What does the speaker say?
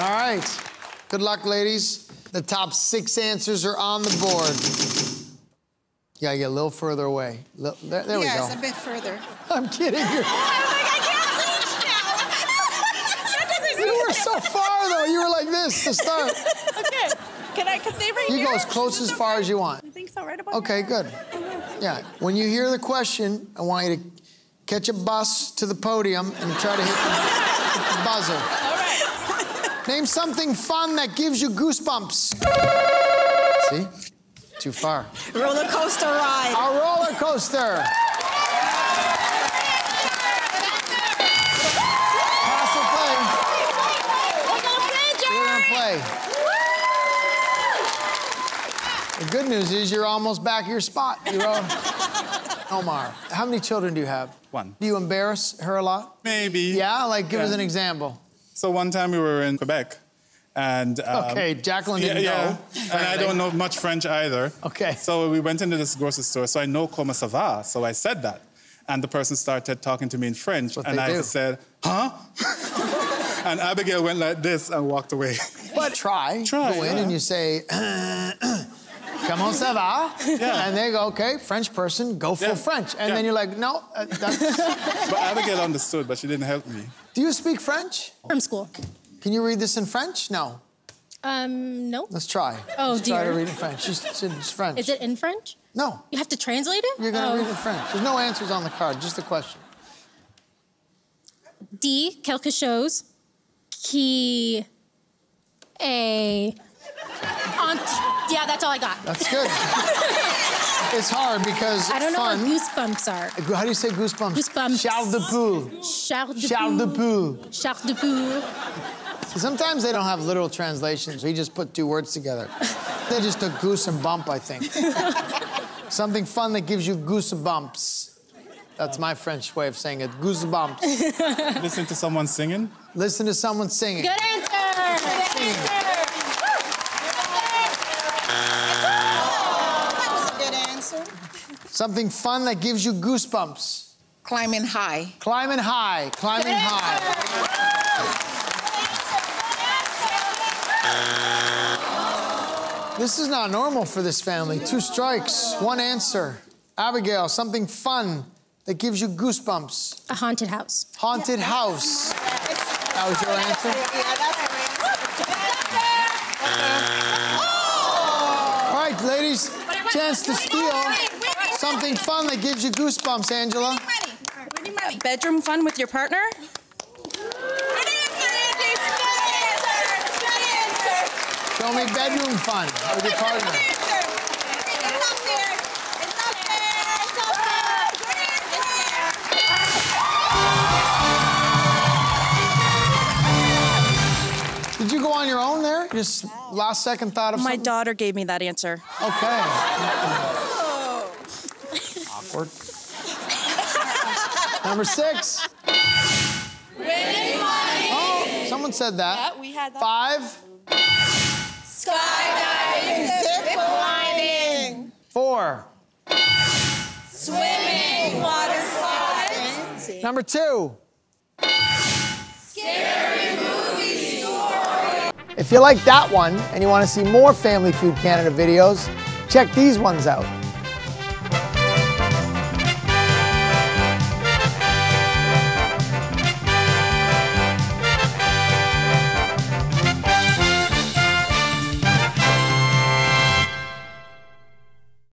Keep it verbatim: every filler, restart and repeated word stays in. All right. Good luck, ladies. The top six answers are on the board. You gotta get a little further away. There, there yes, we go. Yes, a bit further. I'm kidding. You're... I was like, I can't reach now. You were so far, though. You were like this to start. Okay. Can I stay right here? You go as close as far as you want. I think so, right about okay, now. Good. Yeah. When you hear the question, I want you to catch a bus to the podium and try to hit the, hit the buzzer. All right. Name something fun that gives you goosebumps. See? Too far. Roller coaster ride. A roller coaster. Pass or play? We're gonna play, Jerry. We're gonna play. The good news is you're almost back at your spot. You're all... Omar, how many children do you have? One. Do you embarrass her a lot? Maybe. Yeah, like give yeah. us an example. So one time we were in Quebec, and um, okay, Jacqueline didn't yeah, know. Yeah. And I don't know much French either. Okay. So we went into this grocery store. So I know comment ça va. So I said that, and the person started talking to me in French, and I do. said, huh? And Abigail went like this and walked away. But try. Try. Go in yeah. and you say. Comment ça va? Yeah. And they go, okay, French person, go full yeah. French. And yeah. then you're like, no, uh, that's... But Abigail understood, but she didn't help me. Do you speak French? From school. Can you read this in French? No. Um, no. Let's try. Oh, Let's dear. Try to read in French. It's, it's French. Is it in French? No. You have to translate it? You're gonna oh. read it in French. There's no answers on the card, just the question. D, quelque chose qui est... Yeah, that's all I got. That's good. It's hard because I don't fun. know what goosebumps are. How do you say goosebumps? Goosebumps. Charles de Poule. Charles de Charles Poule. Charles de Poule. See, sometimes they don't have literal translations. We just put two words together. They just took goose and bump, I think. Something fun that gives you goosebumps. That's my French way of saying it. Goosebumps. Listen to someone singing. Listen to someone singing. Good answer. Good answer. Something fun that gives you goosebumps. Climbing high. Climbing high. Climbing high. This is not normal for this family. Two strikes, one answer. Abigail, something fun that gives you goosebumps. A haunted house. Haunted yeah. house. That was your answer? Yeah, that's your answer. All right, ladies, chance to steal. Something fun that gives you goosebumps, Angela. Ready money. Ready money. Bedroom fun with your partner. Good answer, Andy. Good answer. Good answer. Show me bedroom fun with your partner. Good answer. It's up there. It's up there. It's up there. Good answer. Did you go on your own there? Just last second thought of something? My daughter gave me that answer. Okay. Number six. Winning money. Oh, someone said that. Yeah, we had that. Five. Skydiving. Zip lining. Four. Swimming. Water sliding. Number two. Scary movie story. If you like that one and you want to see more Family Feud Canada videos, check these ones out.